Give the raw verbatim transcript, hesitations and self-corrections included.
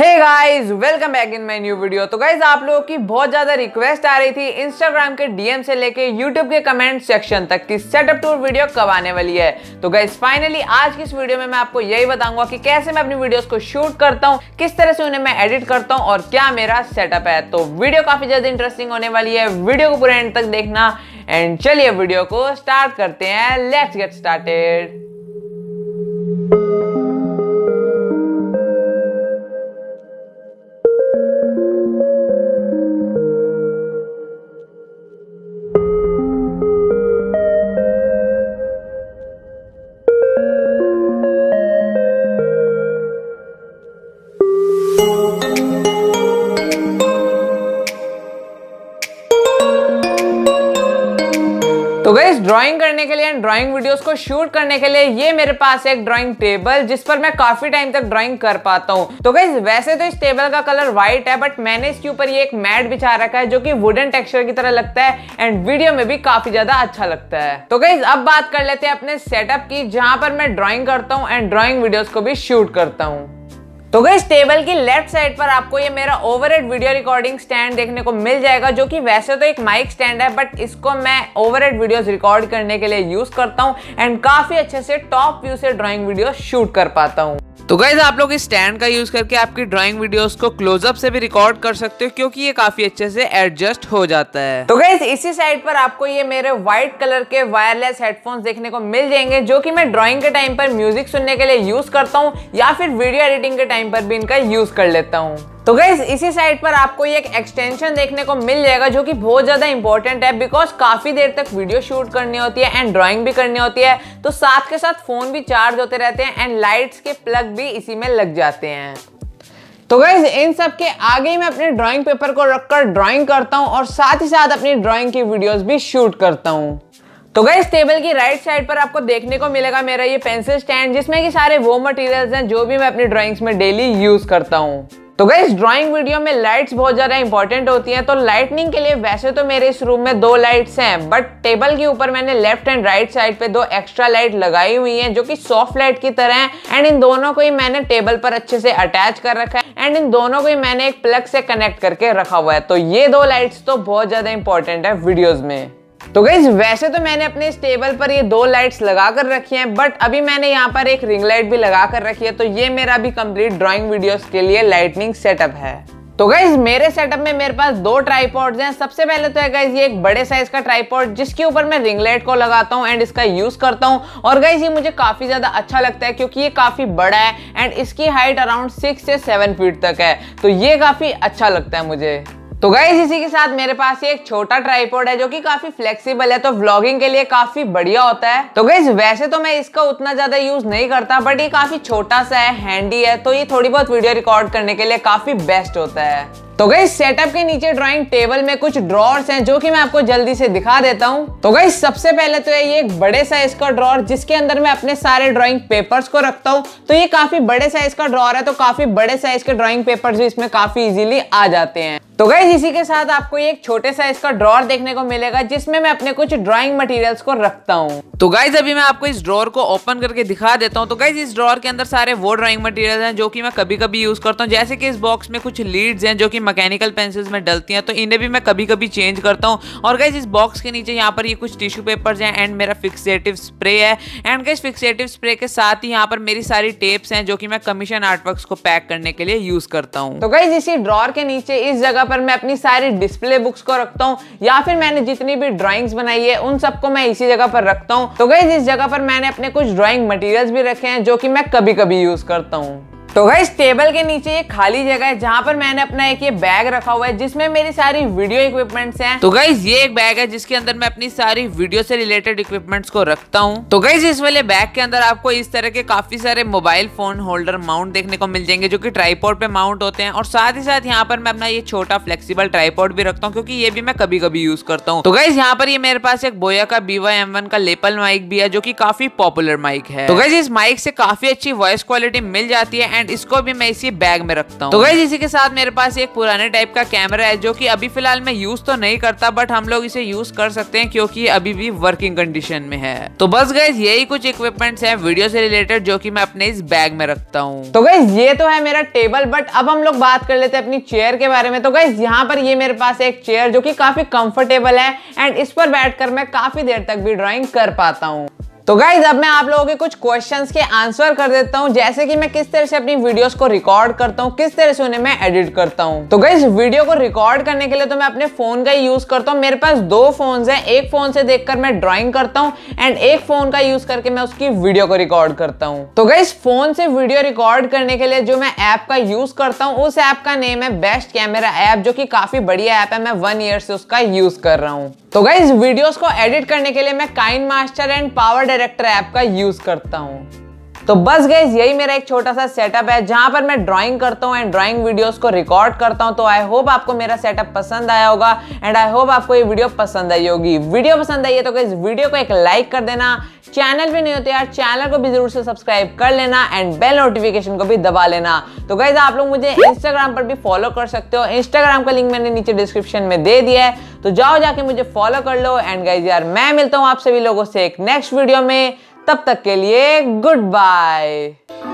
Hey guys welcome back in my new video. तो guys आप लोगों की बहुत ज्यादा रिक्वेस्ट आ रही थी इंस्टाग्राम के डीएम से लेके यूट्यूब के कमेंट सेक्शन तक कि सेटअप टूर वीडियो कब आने वाली है। तो गाइस फाइनली आज की इस वीडियो में मैं आपको यही बताऊंगा कि कैसे मैं अपनी वीडियोस को शूट करता हूँ, किस तरह से उन्हें मैं एडिट करता हूँ और क्या मेरा सेटअप है। तो वीडियो काफी ज्यादा इंटरेस्टिंग होने वाली है, वीडियो को पूरे एंड तक देखना एंड चलिए वीडियो को स्टार्ट करते हैं। Let's get started. तो गाइस ड्राइंग करने के लिए एंड ड्राइंग वीडियोस को शूट करने के लिए ये मेरे पास एक ड्राइंग टेबल जिस पर मैं काफी टाइम तक ड्राइंग कर पाता हूँ। तो गाइस वैसे तो इस टेबल का कलर व्हाइट है बट मैंने इसके ऊपर ये एक मैट बिछा रखा है जो कि वुडन टेक्सचर की तरह लगता है एंड वीडियो में भी काफी ज्यादा अच्छा लगता है। तो गाइस अब बात कर लेते हैं अपने सेटअप की, जहाँ पर मैं ड्राइंग करता हूँ एंड ड्राइंग वीडियोज को भी शूट करता हूँ। तो गाइस टेबल की लेफ्ट साइड पर आपको ये मेरा ओवरहेड वीडियो रिकॉर्डिंग स्टैंड देखने को मिल जाएगा, जो कि वैसे तो एक माइक स्टैंड है बट इसको मैं ओवरहेड वीडियोस रिकॉर्ड करने के लिए यूज करता हूँ एंड काफी अच्छे से टॉप व्यू से ड्राइंग वीडियो शूट कर पाता हूँ। तो गाइस आप लोग इस स्टैंड का यूज करके आपकी ड्राइंग वीडियोस को क्लोजअप से भी रिकॉर्ड कर सकते हो क्योंकि ये काफी अच्छे से एडजस्ट हो जाता है। तो गाइस इसी साइड पर आपको ये मेरे व्हाइट कलर के वायरलेस हेडफोन्स देखने को मिल जाएंगे, जो कि मैं ड्राइंग के टाइम पर म्यूजिक सुनने के लिए यूज करता हूँ या फिर वीडियो एडिटिंग के टाइम पर भी इनका यूज कर लेता हूँ। तो गाइस इसी साइड पर आपको ये एक एक्सटेंशन देखने को मिल जाएगा जो कि बहुत ज्यादा इंपॉर्टेंट है बिकॉज काफी देर तक वीडियो शूट करनी होती है एंड ड्राइंग भी करनी होती है, तो साथ के साथ फोन भी चार्ज होते रहते हैं एंड लाइट्स के प्लग भी इसी में लग जाते हैं। तो गाइस इन सब के आगे ही मैं अपने ड्राइंग पेपर को रखकर ड्राइंग करता हूँ और साथ ही साथ अपनी ड्राइंग की वीडियोज भी शूट करता हूँ। तो गाइस टेबल की राइट साइड पर आपको देखने को मिलेगा मेरा ये पेंसिल स्टैंड, जिसमें कि सारे वो मटेरियल्स हैं जो भी मैं अपनी ड्राइंग्स में डेली यूज करता हूँ। तो गाइस ड्राइंग वीडियो में लाइट्स बहुत ज़्यादा इंपॉर्टेंट होती हैं, तो लाइटनिंग के लिए वैसे तो मेरे इस रूम में दो लाइट्स हैं बट टेबल के ऊपर मैंने लेफ्ट एंड राइट साइड पे दो एक्स्ट्रा लाइट लगाई हुई हैं जो कि सॉफ्ट लाइट की तरह हैं एंड इन दोनों को ही मैंने टेबल पर अच्छे से अटैच कर रखा है एंड इन दोनों को ही मैंने एक प्लग से कनेक्ट करके रखा हुआ है। तो ये दो लाइट्स तो बहुत ज़्यादा इंपॉर्टेंट है वीडियोज़ में। तो गाइस वैसे तो मैंने अपने इस टेबल पर ये दो लाइट्स लगा कर रखी हैं बट अभी मैंने यहाँ पर एक रिंग लाइट भी लगा कर रखी है, तो ये मेरा भी कंप्लीट ड्राइंग वीडियोस के लिए लाइटनिंग सेटअप है। तो गाइस मेरे सेटअप में मेरे पास दो ट्राइपॉड्स हैं। सबसे पहले तो है गाइस ये एक बड़े साइज का ट्राइपॉड जिसके ऊपर मैं रिंग लाइट को लगाता हूँ एंड इसका यूज करता हूँ और गाइस ये मुझे काफी ज्यादा अच्छा लगता है क्योंकि ये काफी बड़ा है एंड इसकी हाइट अराउंड सिक्स से सेवन फीट तक है, तो ये काफी अच्छा लगता है मुझे। तो गाइस इसी के साथ मेरे पास ये एक छोटा ट्राइपॉड है जो कि काफी फ्लेक्सिबल है, तो व्लॉगिंग के लिए काफी बढ़िया होता है। तो गाइस वैसे तो मैं इसका उतना ज्यादा यूज नहीं करता बट ये काफी छोटा सा है, हैंडी है, तो ये थोड़ी बहुत वीडियो रिकॉर्ड करने के लिए काफी बेस्ट होता है। तो गाइस सेटअप के नीचे ड्राइंग टेबल में कुछ ड्रॉर्स हैं जो कि मैं आपको जल्दी से दिखा देता हूँ। तो गाइस सबसे पहले तो है ये एक बड़े साइज का ड्रॉर जिसके अंदर मैं अपने सारे ड्राइंग पेपर्स को रखता हूँ। तो ये काफी बड़े साइज का ड्रॉर है, तो काफी बड़े साइज के ड्राइंग पेपर्स भी इसमें काफी इजीली आ जाते हैं। तो गाइस इसी के साथ आपको ये एक छोटे साइज का ड्रॉर देखने को मिलेगा जिसमें मैं अपने कुछ ड्राइंग मटेरियल्स को रखता हूँ। तो गाइस अभी मैं आपको इस ड्रॉर को ओपन करके दिखा देता हूँ। तो गाइस इस ड्रॉर के अंदर सारे वो ड्राइंग मटेरियल्स हैं जो कि मैं कभी कभी यूज करता हूँ, जैसे कि इस बॉक्स में कुछ लीड्स हैं जो कि मैकेनिकल पेंसिल्स में डलती हैं, तो इन्हें भी मैं कभी कभी चेंज करता हूँ। और गाइस इस बॉक्स के नीचे यहाँ पर ये कुछ टिश्यू पेपर्स हैं एंड मेरा फिक्सेटिव स्प्रे है एंड गाइस फिक्सेटिव स्प्रे के साथ ही यहाँ पर मेरी सारी टेप्स हैं जो कि मैं कमीशन आर्टवर्क्स को पैक करने के लिए यूज करता हूँ। तो गाइस इसी ड्रॉर के नीचे इस जगह पर मैं अपनी सारी डिस्प्ले बुक्स को रखता हूँ या फिर मैंने जितनी भी ड्राइंग्स बनाई है उन सबको मैं इसी जगह पर रखता हूँ। तो गाइस इस जगह पर मैंने अपने कुछ ड्राइंग मटेरियल्स भी रखे हैं जो कि मैं कभी कभी यूज करता हूँ। तो गाइस टेबल के नीचे ये खाली जगह है जहाँ पर मैंने अपना एक ये बैग रखा हुआ है जिसमें मेरी सारी वीडियो इक्विपमेंट्स हैं। तो गाइस ये एक बैग है जिसके अंदर मैं अपनी सारी वीडियो से रिलेटेड इक्विपमेंट्स को रखता हूँ। तो गाइस इस वाले बैग के अंदर आपको इस तरह के काफी सारे मोबाइल फोन होल्डर माउंट देखने को मिल जाएंगे जो की ट्राइपॉड पे माउंट होते हैं, और साथ ही साथ यहाँ पर मैं अपना ये छोटा फ्लेक्सीबल ट्राइपॉड भी रखता हूँ क्योंकि ये भी मैं कभी कभी यूज करता हूँ। तो गाइस यहाँ पर ये मेरे पास एक बोया का बीवा एम वन का लेपल माइक भी है जो की काफी पॉपुलर माइक है। तो गाइस इस माइक से काफी अच्छी वॉइस क्वालिटी मिल जाती है एंड इसको भी मैं इसी बैग में रखता हूँ। तो गाइस इसी के साथ मेरे पास एक पुराने टाइप का कैमरा है जो कि अभी फिलहाल मैं यूज तो नहीं करता, बट हम लोग इसे यूज कर सकते हैं क्योंकि अभी भी वर्किंग कंडीशन में है। तो बस गाइस यही कुछ इक्विपमेंट्स हैं वीडियो से रिलेटेड जो कि मैं अपने इस बैग में रखता हूँ। तो गाइस ये तो है मेरा टेबल, बट अब हम लोग बात कर लेते हैं अपनी चेयर के बारे में। तो गाइस यहाँ पर ये मेरे पास एक चेयर जो कि काफी कंफर्टेबल है एंड इस पर बैठकर मैं काफी देर तक भी ड्राइंग कर पाता हूँ। तो गाइज अब मैं आप लोगों के कुछ क्वेश्चंस के आंसर कर देता हूँ, जैसे कि मैं किस तरह से अपनी वीडियोस को रिकॉर्ड करता हूँ, किस तरह से उन्हें मैं एडिट करता हूँ। तो गाइज वीडियो को रिकॉर्ड करने के लिए तो मैं अपने फोन का यूज करता हूँ। मेरे पास दो फोन्स हैं, एक फोन से देखकर मैं ड्राइंग करता हूँ एंड एक फोन का यूज करके मैं उसकी वीडियो को रिकॉर्ड करता हूँ। तो गाइज फोन से वीडियो रिकॉर्ड करने के लिए जो मैं ऐप का यूज करता हूँ उस ऐप का नेम है बेस्ट कैमरा ऐप, जो की काफी बढ़िया ऐप है। मैं वन ईयर से उसका यूज कर रहा हूँ। तो गाइज वीडियोस को एडिट करने के लिए मैं KineMaster and PowerDirector app का यूज करता हूँ। तो बस गाइज यही मेरा एक छोटा सा सेटअप है जहां पर मैं ड्राइंग करता हूं एंड ड्राइंग वीडियोस को रिकॉर्ड करता हूं। तो आई होप आपको मेरा सेटअप पसंद आया होगा एंड आई होप आपको ये वीडियो पसंद आई होगी। वीडियो पसंद आई है तो गाइज वीडियो को एक लाइक कर देना, चैनल भी नहीं होते यार चैनल को भी जरूर से सब्सक्राइब कर लेना एंड बेल नोटिफिकेशन को भी दबा लेना। तो गाइज आप लोग मुझे इंस्टाग्राम पर भी फॉलो कर सकते हो, इंस्टाग्राम का लिंक मैंने नीचे डिस्क्रिप्शन में दे दिया है, तो जाओ जाके मुझे फॉलो कर लो। एंड गाइज यार मैं मिलता हूँ आप सभी लोगों से एक नेक्स्ट वीडियो में, तब तक के लिए गुड बाय।